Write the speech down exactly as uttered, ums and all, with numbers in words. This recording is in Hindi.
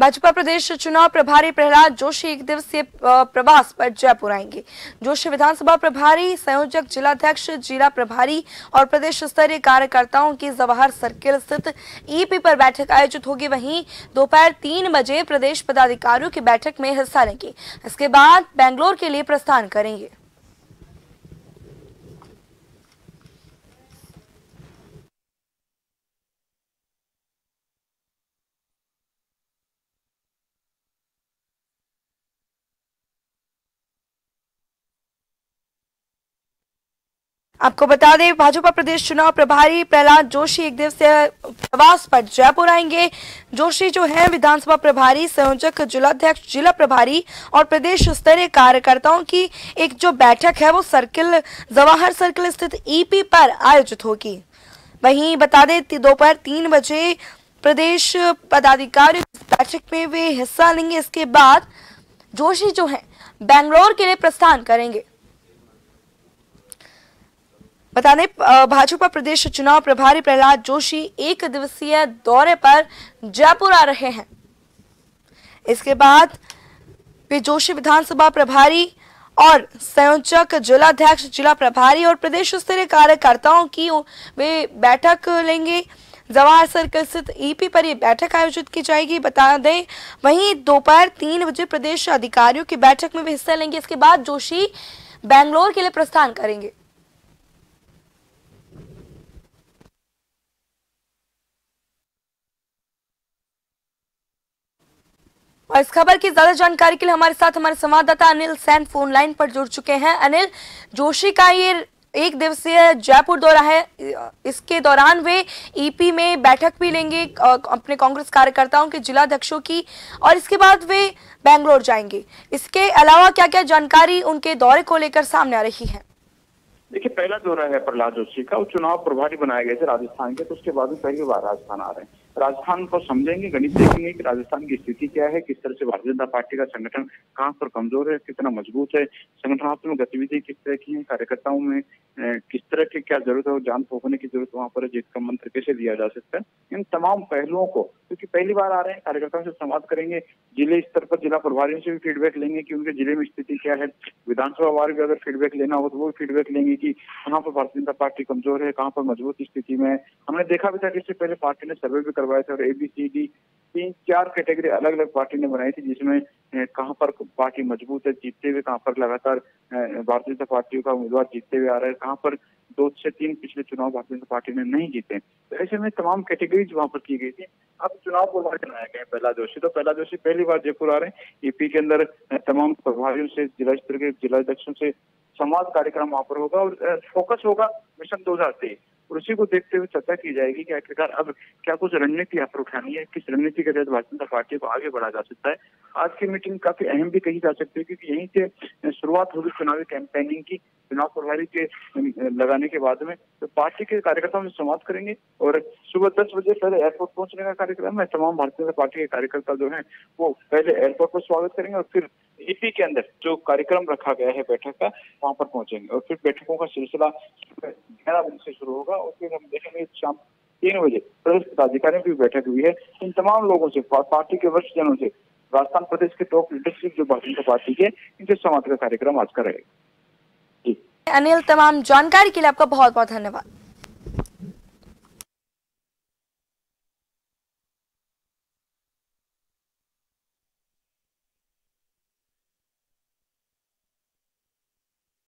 भाजपा प्रदेश चुनाव प्रभारी प्रहलाद जोशी एक दिवसीय प्रवास पर जयपुर आएंगे। जोशी विधानसभा प्रभारी, संयोजक, जिलाध्यक्ष, जिला प्रभारी और प्रदेश स्तरीय कार्यकर्ताओं की जवाहर सर्किल स्थित ईपी पर बैठक आयोजित होगी। वहीं दोपहर तीन बजे प्रदेश पदाधिकारियों की बैठक में हिस्सा लेंगे। इसके बाद बेंगलोर के लिए प्रस्थान करेंगे। आपको बता दें, भाजपा प्रदेश चुनाव प्रभारी प्रहलाद जोशी एक दिवसीय प्रवास पर जयपुर आएंगे। जोशी जो है विधानसभा प्रभारी, संयोजक, जिलाध्यक्ष, जिला प्रभारी और प्रदेश स्तरीय कार्यकर्ताओं की एक जो बैठक है वो सर्किल जवाहर सर्किल स्थित ईपी पर आयोजित होगी। वहीं बता दें, दोपहर तीन बजे प्रदेश पदाधिकारी बैठक में वे हिस्सा लेंगे। इसके बाद जोशी जो है बेंगलोर के लिए प्रस्थान करेंगे। बता दें, भाजपा प्रदेश चुनाव प्रभारी प्रहलाद जोशी एक दिवसीय दौरे पर जयपुर आ रहे हैं। इसके बाद वे जोशी विधानसभा प्रभारी और संयोजक, जिलाध्यक्ष, जिला प्रभारी और प्रदेश स्तरीय कार्यकर्ताओं की वे बैठक लेंगे। जवाहर सर्किल स्थित ईपी पर यह बैठक आयोजित की जाएगी। बता दें, वहीं दोपहर तीन बजे प्रदेश अधिकारियों की बैठक में भी हिस्सा लेंगे। इसके बाद जोशी बेंगलोर के लिए प्रस्थान करेंगे। और इस खबर की ज्यादा जानकारी के लिए हमारे साथ हमारे संवाददाता अनिल सेन फोन लाइन पर जुड़ चुके हैं। अनिल, जोशी का ये एक दिवसीय जयपुर दौरा है, इसके दौरान वे ईपी में बैठक भी लेंगे अपने कांग्रेस कार्यकर्ताओं के, जिलाध्यक्षों की, और इसके बाद वे बेंगलोर जाएंगे। इसके अलावा क्या क्या जानकारी उनके दौरे को लेकर सामने आ रही है? देखिए, पहला दौरा है प्रहलाद जोशी का। वो चुनाव प्रभारी बनाए गए थे राजस्थान के, तो उसके बाद भी पहली बार राजस्थान आ रहे हैं। राजस्थान को समझेंगे, गणित देखेंगे कि राजस्थान की स्थिति क्या है, किस तरह से भारतीय जनता पार्टी का संगठन कहाँ पर कमजोर है, कितना मजबूत है, संगठनात्मक गतिविधि किस तरह की है, कार्यकर्ताओं में किस तरह की क्या जरूरत है, जान फूकने की जरूरत वहाँ पर है, जीत का मंत्र कैसे दिया जा सकता है, इन तमाम पहलुओं को, क्योंकि पहली बार आ रहे हैं, कार्यकर्ताओं से संवाद करेंगे। जिले स्तर पर जिला प्रभारियों से भी फीडबैक लेंगे कि उनके जिले में स्थिति क्या है। विधानसभा वार भी अगर फीडबैक लेना हो तो वो फीडबैक लेंगे कि कहाँ पर भारतीय जनता पार्टी कमजोर है, कहाँ पर मजबूत स्थिति में है। हमने देखा भी था कि इससे पहले पार्टी ने सर्वे भी करवाए थे और ए बी सी डी तीन चार कैटेगरी अलग अलग पार्टी ने बनाई थी, जिसमें कहाँ पर पार्टी मजबूत है, जीतते हुए कहाँ पर लगातार भारतीय जनता पार्टी का उम्मीदवार जीतते हुए आ रहा है, कहाँ पर दो से तीन पिछले चुनाव भारतीय जनता पार्टी ने नहीं जीते। तो ऐसे में तमाम कैटेगरीज वहाँ पर की गई थी। अब चुनाव प्रभारी बनाए गए प्रहलाद जोशी, तो प्रहलाद जोशी पहली बार जयपुर आ रहे हैं। ईपी के अंदर तमाम प्रभारियों से, जिला स्तर के जिलाध्यक्षों से संवाद कार्यक्रम वहाँ पर होगा और फोकस होगा मिशन दो हजार तेईस, और उसी को देखते हुए चर्चा की जाएगी कि आखिरकार अब क्या कुछ रणनीति यहाँ पर उठानी है, किस रणनीति के तहत भारतीय जनता पार्टी को आगे बढ़ा जा सकता है। आज की मीटिंग काफी अहम भी कही जा सकती है, क्योंकि यहीं से शुरुआत होगी चुनावी कैंपेनिंग की। चुनाव प्रभारी के लगाने के बाद में तो पार्टी के कार्यकर्ताओं से संवाद करेंगे और सुबह दस बजे पहले एयरपोर्ट पहुंचने का कार्यक्रम है। तमाम भारतीय जनता पार्टी के कार्यकर्ता जो है वो पहले एयरपोर्ट पर स्वागत करेंगे और फिर ईपी के अंदर जो कार्यक्रम रखा गया है बैठक का, वहां पर पहुंचेंगे और फिर बैठकों का सिलसिला ग्यारह बजे से शुरू होगा और फिर हम देखेंगे शाम तीन बजे प्रदेश पदाधिकारियों की बैठक हुई है। इन तमाम लोगों से, पार्टी के वरिष्ठ जनों से, राजस्थान प्रदेश के टॉप लीडरशिप जो भारतीय जनता पार्टी के, इनसे संवाद का कार्यक्रम आज का रहेगा। अनिल, तमाम जानकारी के लिए आपका बहुत बहुत धन्यवाद।